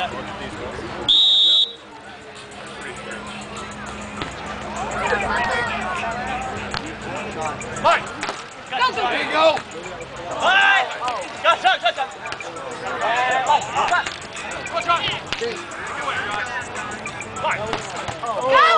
Yeah. Look at these guys. Yeah. Mike! There you go! Mike! Go, shot! Mike! Go, John! Mike!